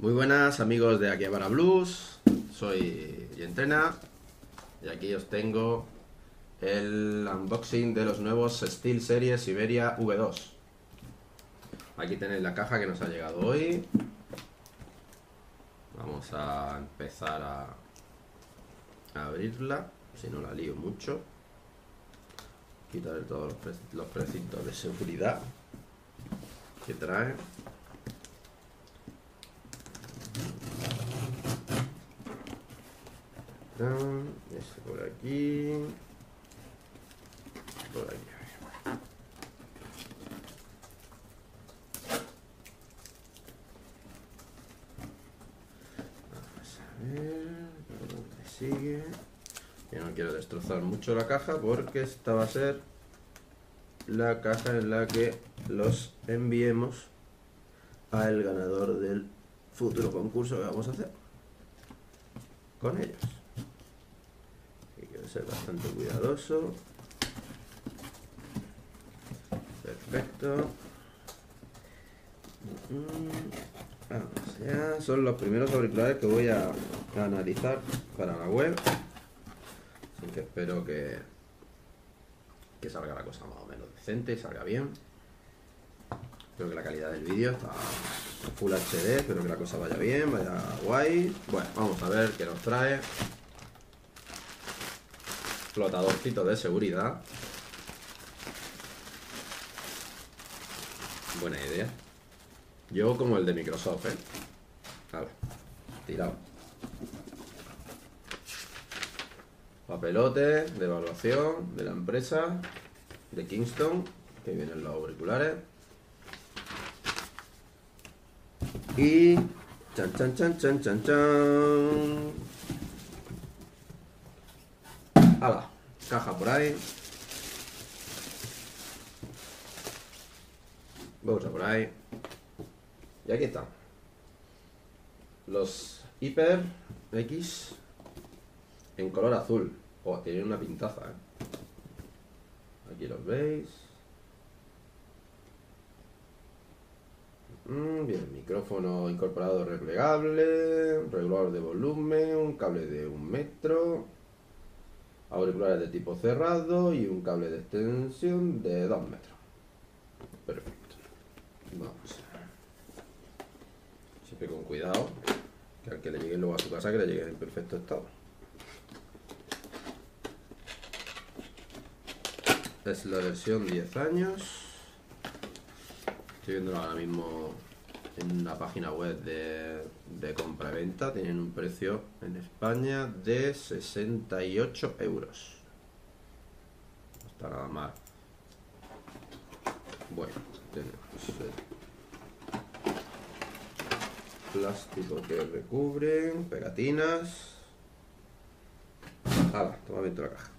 Muy buenas amigos de Akihabara Blues, soy Entrena y aquí os tengo el unboxing de los nuevos Steel Series Siberia V2. Aquí tenéis la caja que nos ha llegado hoy. Vamos a empezar a abrirla, si no la lío mucho. Quitaré todos los precintos de seguridad que trae. Este por aquí. Por aquí. Vamos a ver. ¿Dónde sigue? Yo no quiero destrozar mucho la caja porque esta va a ser la caja en la que los enviemos al ganador del futuro concurso que vamos a hacer con ellos. Ser bastante cuidadoso. Perfecto. Vamos allá. Son los primeros auriculares que voy a analizar para la web, así que espero que salga la cosa más o menos decente y salga bien. Creo que la calidad del vídeo está Full HD, espero que la cosa vaya bien, vaya guay. Bueno, vamos a ver qué nos trae. Flotadorcito de seguridad. Buena idea. Yo como el de Microsoft, A ver, tirado. Papelote de evaluación de la empresa de Kingston, que vienen los auriculares. Y chan chan chan chan chan chan. ¡Hala! Caja por ahí. Bolsa por ahí. Y aquí están los HyperX en color azul. Oh, tienen una pintaza, Aquí los veis. Bien, micrófono incorporado replegable, regulador de volumen, un cable de 1 metro. Auriculares de tipo cerrado y un cable de extensión de 2 metros. Perfecto. Vamos. Siempre con cuidado, que al que le llegue luego a su casa, que le llegue en perfecto estado. Es la versión 10 años. Estoy viéndolo ahora mismo en una página web de compra-venta. Tienen un precio en España de 68 euros. No está nada mal. Bueno, tenemos plástico que recubre, pegatinas. Ahora, toma bien la caja.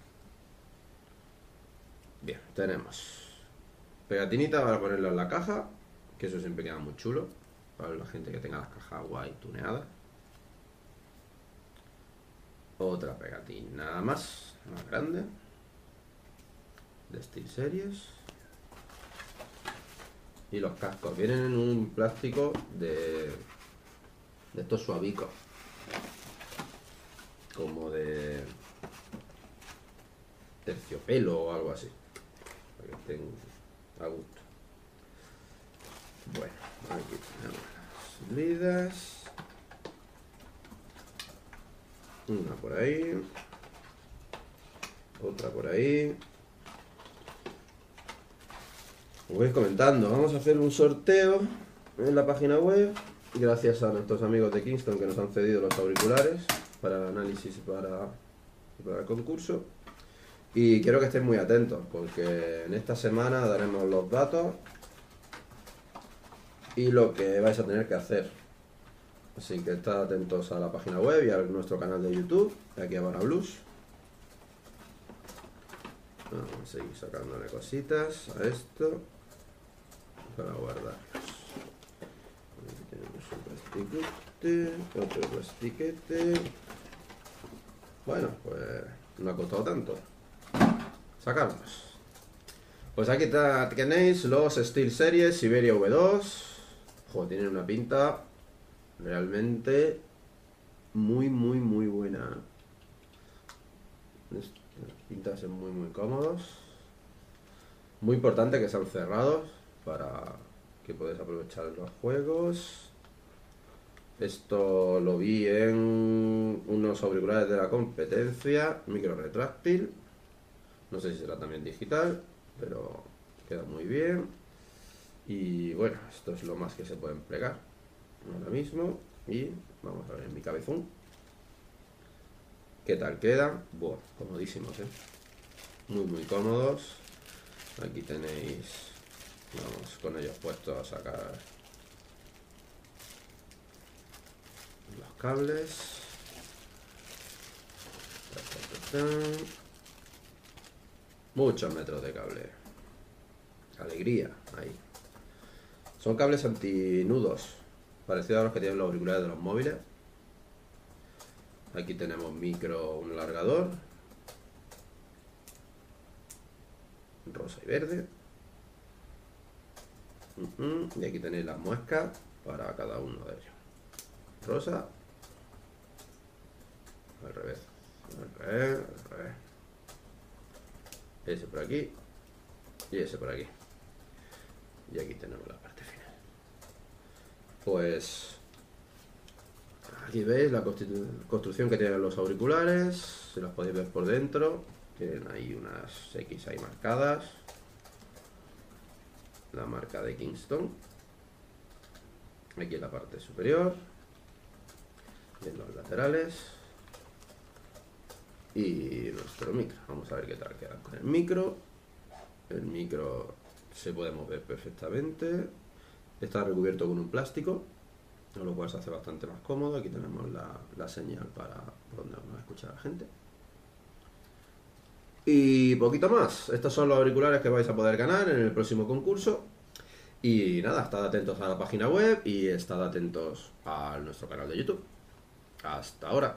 Bien, tenemos pegatinita para ponerla en la caja, que eso siempre queda muy chulo para la gente que tenga las cajas guay tuneadas. Otra pegatina nada más, más grande, de Steel Series. Y los cascos vienen en un plástico de estos suavicos, como de terciopelo o algo así, para que estén a gusto. Bueno, aquí tenemos las salidas. Una por ahí. Otra por ahí. Os voy comentando, vamos a hacer un sorteo en la página web, gracias a nuestros amigos de Kingston que nos han cedido los auriculares para el análisis y para el concurso. Y quiero que estéis muy atentos, porque en esta semana daremos los datos y lo que vais a tener que hacer. Así que estad atentos a la página web y a nuestro canal de YouTube, de Akihabara Blues. Vamos a seguir sacándole cositas a esto para guardarlos. Aquí tenemos un plastiquete, otro plastiquete. Bueno, pues no ha costado tanto sacarlos. Pues aquí tenéis los Steel Series Siberia V2. Joder, tienen una pinta Realmente muy, muy, muy buena. Los pintas son muy, muy cómodos. Muy importante que sean cerrados para que podáis aprovechar los juegos. Esto lo vi en unos auriculares de la competencia, micro retráctil. No sé si será también digital, pero queda muy bien. Y bueno, esto es lo más que se pueden plegar ahora mismo. Y vamos a ver en mi cabezón qué tal queda. Buah, comodísimos, muy muy cómodos. Aquí tenéis, vamos con ellos puestos a sacar los cables. Muchos metros de cable. Alegría, ahí. Son cables antinudos, parecidos a los que tienen los auriculares de los móviles. Aquí tenemos micro, un largador rosa y verde. Y aquí tenéis las muescas para cada uno de ellos. Rosa. Al revés. Al revés, al revés. Ese por aquí. Y ese por aquí. Y aquí tenemos la parte final. Pues aquí veis la construcción que tienen los auriculares. Se los podéis ver por dentro. Tienen ahí unas X ahí marcadas. La marca de Kingston. Aquí en la parte superior. En los laterales. Y nuestro micro. Vamos a ver qué tal queda con el micro. El micro se puede mover perfectamente. Está recubierto con un plástico, con lo cual se hace bastante más cómodo. Aquí tenemos la señal para donde vamos a escuchar a la gente. Y poquito más. Estos son los auriculares que vais a poder ganar en el próximo concurso. Y nada, estad atentos a la página web y estad atentos a nuestro canal de YouTube. Hasta ahora.